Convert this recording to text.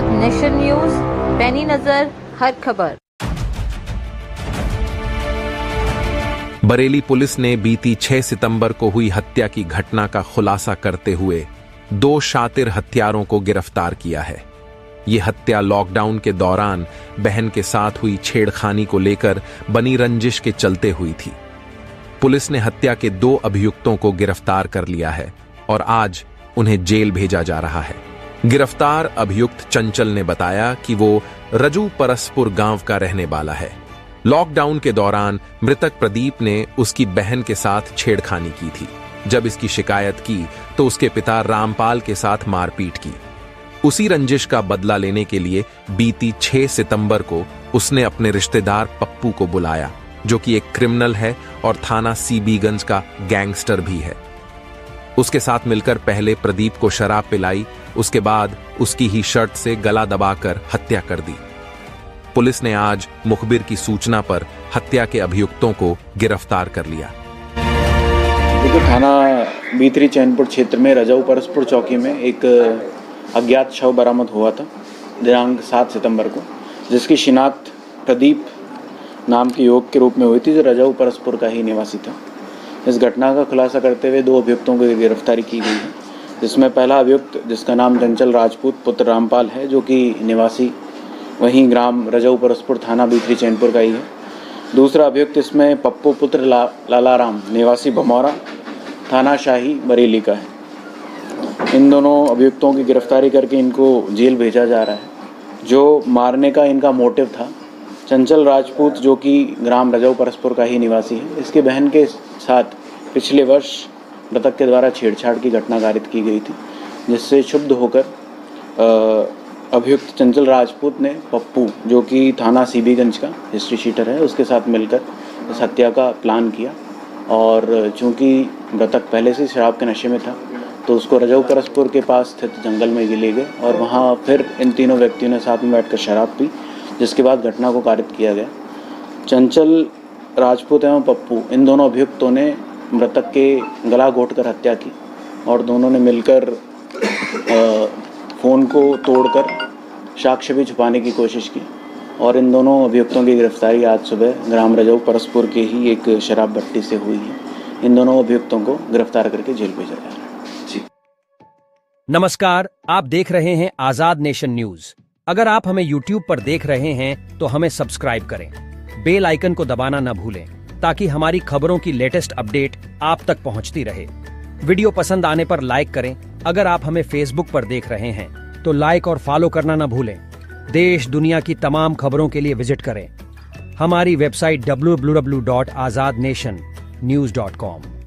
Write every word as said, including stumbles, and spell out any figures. आजाद nation news, पैनी नजर हर खबर। बरेली पुलिस ने बीती छह सितंबर को हुई हत्या की घटना का खुलासा करते हुए दो शातिर हत्यारों को गिरफ्तार किया है। ये हत्या लॉकडाउन के दौरान बहन के साथ हुई छेड़खानी को लेकर बनी रंजिश के चलते हुई थी। पुलिस ने हत्या के दो अभियुक्तों को गिरफ्तार कर लिया है और आज उन्हें जेल भेजा जा रहा है। गिरफ्तार अभियुक्त चंचल ने बताया कि वो रजाऊ परसपुर गांव का रहने वाला है। लॉकडाउन के दौरान मृतक प्रदीप ने उसकी बहन के साथ छेड़खानी की थी। जब इसकी शिकायत की तो उसके पिता रामपाल के साथ मारपीट की। उसी रंजिश का बदला लेने के लिए बीती छह सितंबर को उसने अपने रिश्तेदार पप्पू को बुलाया, जो कि एक क्रिमिनल है और थाना सीबीगंज का गैंगस्टर भी है। उसके साथ मिलकर पहले प्रदीप को शराब पिलाई, उसके बाद उसकी ही शर्ट से गला दबाकर हत्या कर दी। पुलिस ने आज मुखबिर की सूचना पर हत्या के अभियुक्तों को गिरफ्तार कर लिया। देखिए, थाना बिथरी चैनपुर क्षेत्र में रजाऊ परसपुर चौकी में एक अज्ञात शव बरामद हुआ था दिनांक सात सितंबर को, जिसकी शिनाख्त प्रदीप नाम के युवक के रूप में हुई थी, जो रजाऊ परसपुर का ही निवासी था। इस घटना का खुलासा करते हुए दो अभियुक्तों की गिरफ्तारी की गई है, जिसमें पहला अभियुक्त, जिसका नाम चंचल राजपूत पुत्र रामपाल है, जो कि निवासी वहीं ग्राम रजाऊ परसपुर थाना बिथरी चैनपुर का ही है। दूसरा अभियुक्त इसमें पप्पू पुत्र ला, लालाराम निवासी भमौरा थाना शाही बरेली का है। इन दोनों अभियुक्तों की गिरफ्तारी करके इनको जेल भेजा जा रहा है। जो मारने का इनका मोटिव था, चंचल राजपूत जो कि ग्राम रजाऊ परसपुर का ही निवासी है, इसके बहन के साथ पिछले वर्ष मृतक के द्वारा छेड़छाड़ की घटना कारित की गई थी, जिससे क्षुब्ध होकर अभियुक्त चंचल राजपूत ने पप्पू, जो कि थाना सीबीगंज का हिस्ट्री शीटर है, उसके साथ मिलकर इस हत्या का प्लान किया। और चूँकि मृतक पहले से शराब के नशे में था, तो उसको रजाऊ परसपुर के पास स्थित जंगल में ले गए और वहाँ फिर इन तीनों व्यक्तियों ने साथ में बैठकर शराब पी, जिसके बाद घटना को कारित किया गया। चंचल राजपूत एवं पप्पू, इन दोनों अभियुक्तों ने मृतक के गला घोंटकर हत्या की और दोनों ने मिलकर फ़ोन को तोड़कर साक्ष्य भी छुपाने की कोशिश की। और इन दोनों अभियुक्तों की गिरफ्तारी आज सुबह ग्राम रजाऊ परसपुर के ही एक शराब भट्टी से हुई है। इन दोनों अभियुक्तों को गिरफ्तार करके जेल भेजा गया है। जी नमस्कार, आप देख रहे हैं आजाद नेशन न्यूज़। अगर आप हमें यूट्यूब पर देख रहे हैं तो हमें सब्सक्राइब करें, बेल आइकन को दबाना न भूलें, ताकि हमारी खबरों की लेटेस्ट अपडेट आप तक पहुंचती रहे। वीडियो पसंद आने पर लाइक करें। अगर आप हमें फेसबुक पर देख रहे हैं तो लाइक और फॉलो करना न भूलें। देश दुनिया की तमाम खबरों के लिए विजिट करें हमारी website W W W dot Azad nation news dot com.